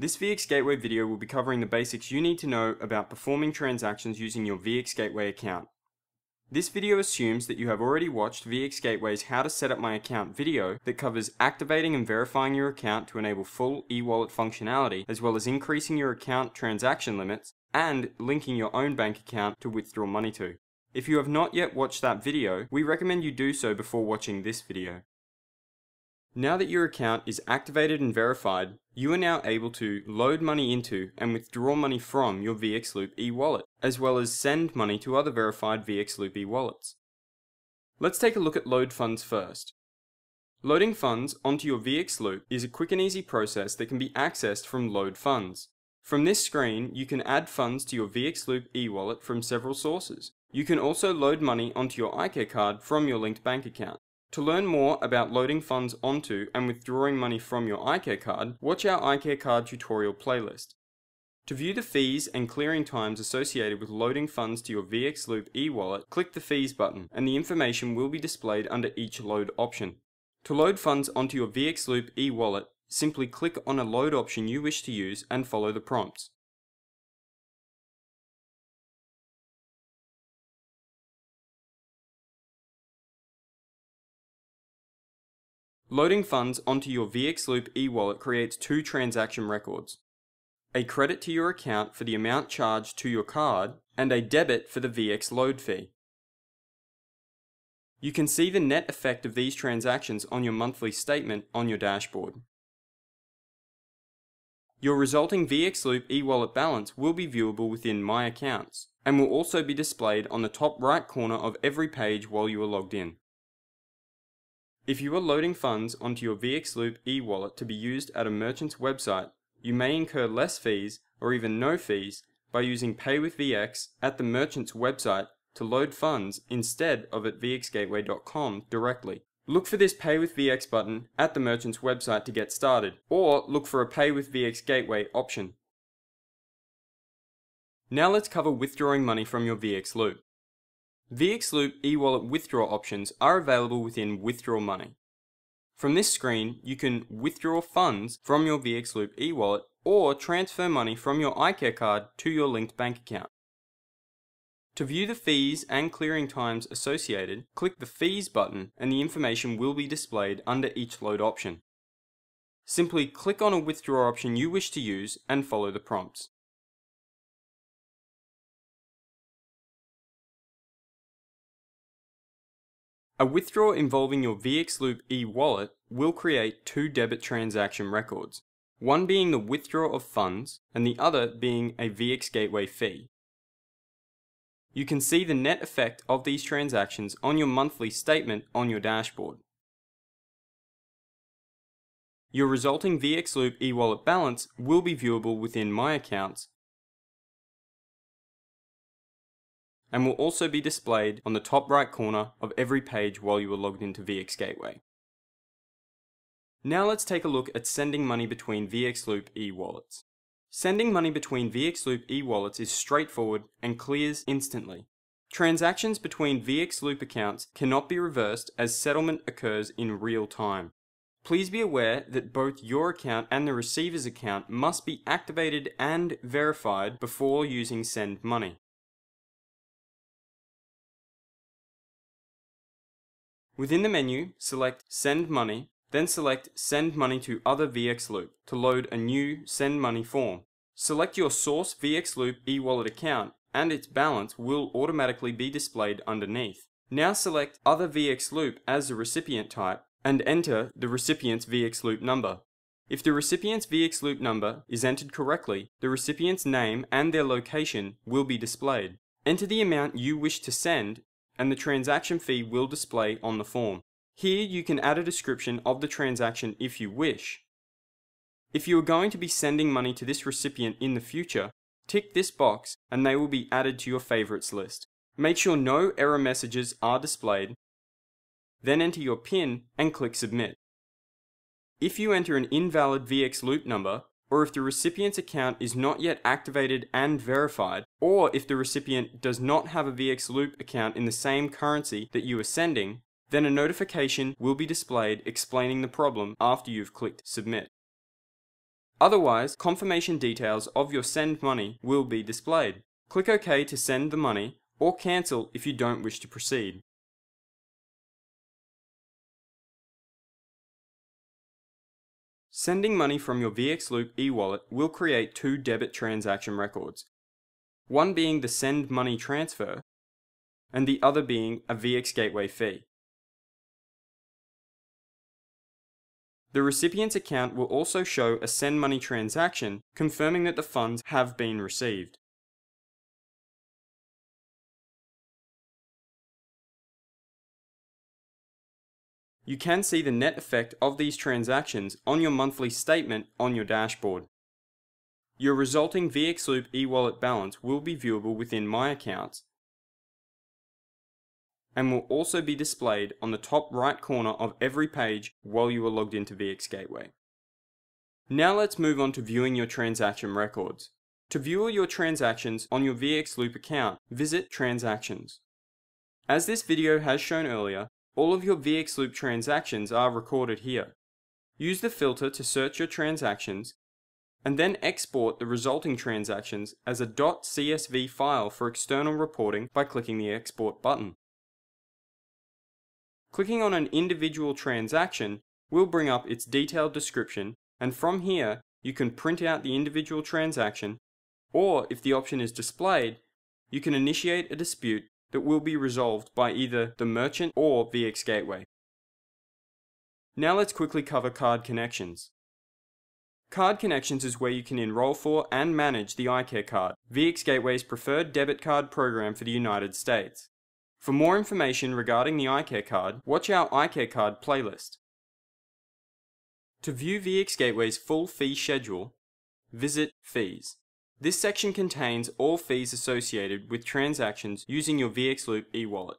This VX Gateway video will be covering the basics you need to know about performing transactions using your VX Gateway account. This video assumes that you have already watched VX Gateway's How to Set Up My Account video that covers activating and verifying your account to enable full e-wallet functionality, as well as increasing your account transaction limits and linking your own bank account to withdraw money to. If you have not yet watched that video, we recommend you do so before watching this video. Now that your account is activated and verified, you are now able to load money into and withdraw money from your VXLoop e-wallet, as well as send money to other verified VXLoop e-wallets. Let's take a look at load funds first. Loading funds onto your VXLoop is a quick and easy process that can be accessed from Load Funds. From this screen, you can add funds to your VXLoop e-wallet from several sources. You can also load money onto your iCare card from your linked bank account. To learn more about loading funds onto and withdrawing money from your iCare card, watch our iCare card tutorial playlist. To view the fees and clearing times associated with loading funds to your VXLoop e-wallet, click the Fees button, and the information will be displayed under each load option. To load funds onto your VXLoop e-wallet, simply click on a load option you wish to use and follow the prompts. Loading funds onto your VXLoop e-wallet creates two transaction records: a credit to your account for the amount charged to your card, and a debit for the VX load fee. You can see the net effect of these transactions on your monthly statement on your dashboard. Your resulting VXLoop e-wallet balance will be viewable within My Accounts, and will also be displayed on the top right corner of every page while you are logged in. If you are loading funds onto your VXLoop e-wallet to be used at a merchant's website, you may incur less fees or even no fees by using Pay with VX at the merchant's website to load funds instead of at vxgateway.com directly. Look for this Pay with VX button at the merchant's website to get started, or look for a Pay with VX Gateway option. Now let's cover withdrawing money from your VXLoop. VXLoop e-wallet withdraw options are available within Withdraw Money. From this screen, you can withdraw funds from your VXLoop e-wallet or transfer money from your iCare card to your linked bank account. To view the fees and clearing times associated, click the Fees button, and the information will be displayed under each load option. Simply click on a withdraw option you wish to use and follow the prompts. A withdrawal involving your VXLoop e-wallet will create two debit transaction records, one being the withdrawal of funds and the other being a VX Gateway fee. You can see the net effect of these transactions on your monthly statement on your dashboard. Your resulting VXLoop e-wallet balance will be viewable within My Accounts, and will also be displayed on the top right corner of every page while you are logged into VX Gateway. Now let's take a look at sending money between VXLoop e-wallets. Sending money between VXLoop e-wallets is straightforward and clears instantly. Transactions between VXLoop accounts cannot be reversed, as settlement occurs in real time. Please be aware that both your account and the receiver's account must be activated and verified before using Send Money. Within the menu, select Send Money, then select Send Money to Other VXLoop to load a new Send Money form. Select your source VXLoop e-wallet account, and its balance will automatically be displayed underneath. Now select Other VXLoop as the recipient type, and enter the recipient's VXLoop number. If the recipient's VXLoop number is entered correctly, the recipient's name and their location will be displayed. Enter the amount you wish to send, and the transaction fee will display on the form. Here you can add a description of the transaction if you wish. If you are going to be sending money to this recipient in the future, tick this box and they will be added to your favorites list. Make sure no error messages are displayed, then enter your PIN and click Submit. If you enter an invalid VXLoop number, or if the recipient's account is not yet activated and verified, or if the recipient does not have a VXLoop account in the same currency that you are sending, then a notification will be displayed explaining the problem after you've clicked Submit. Otherwise, confirmation details of your send money will be displayed. Click OK to send the money, or cancel if you don't wish to proceed. Sending money from your VXLoop e-wallet will create two debit transaction records, one being the send money transfer, and the other being a VX Gateway fee. The recipient's account will also show a send money transaction, confirming that the funds have been received. You can see the net effect of these transactions on your monthly statement on your dashboard. Your resulting VXLoop e-wallet balance will be viewable within My Accounts, and will also be displayed on the top right corner of every page while you are logged into VX Gateway. Now let's move on to viewing your transaction records. To view all your transactions on your VXLoop account, visit Transactions. As this video has shown earlier, all of your VXLoop transactions are recorded here. Use the filter to search your transactions, and then export the resulting transactions as a .csv file for external reporting by clicking the Export button. Clicking on an individual transaction will bring up its detailed description, and from here you can print out the individual transaction, or if the option is displayed, you can initiate a dispute that will be resolved by either the merchant or VX Gateway. Now let's quickly cover Card Connections. Card Connections is where you can enroll for and manage the iCare Card, VX Gateway's preferred debit card program for the United States. For more information regarding the iCare Card, watch our iCare Card playlist. To view VX Gateway's full fee schedule, visit Fees. This section contains all fees associated with transactions using your VXLoop e-wallet.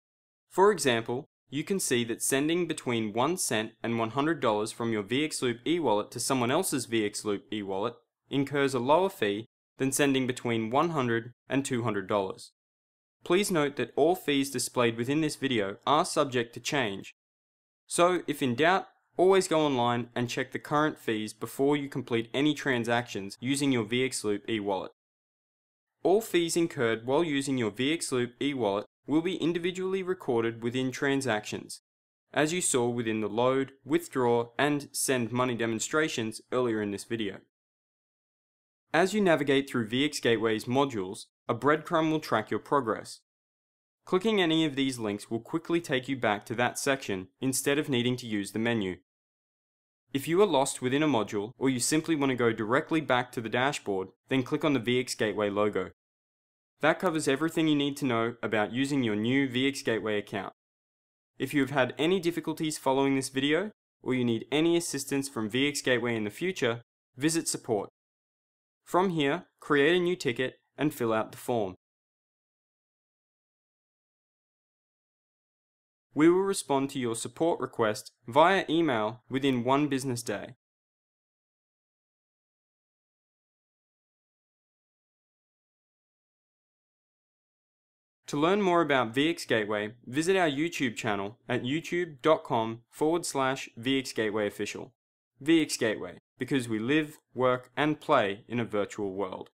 For example, you can see that sending between $0.01 and $100 from your VXLoop e-wallet to someone else's VXLoop e-wallet incurs a lower fee than sending between $100 and $200. Please note that all fees displayed within this video are subject to change, so if in doubt, always go online and check the current fees before you complete any transactions using your VXLoop e-wallet. All fees incurred while using your VXLoop e-wallet will be individually recorded within transactions, as you saw within the load, withdraw, and send money demonstrations earlier in this video. As you navigate through VX Gateway's modules, a breadcrumb will track your progress. Clicking any of these links will quickly take you back to that section instead of needing to use the menu. If you are lost within a module, or you simply want to go directly back to the dashboard, then click on the VX Gateway logo. That covers everything you need to know about using your new VX Gateway account. If you have had any difficulties following this video, or you need any assistance from VX Gateway in the future, visit Support. From here, create a new ticket and fill out the form. We will respond to your support request via email within 1 business day. To learn more about VX Gateway, visit our YouTube channel at youtube.com/VXGatewayOfficial. VX Gateway, because we live, work, and play in a virtual world.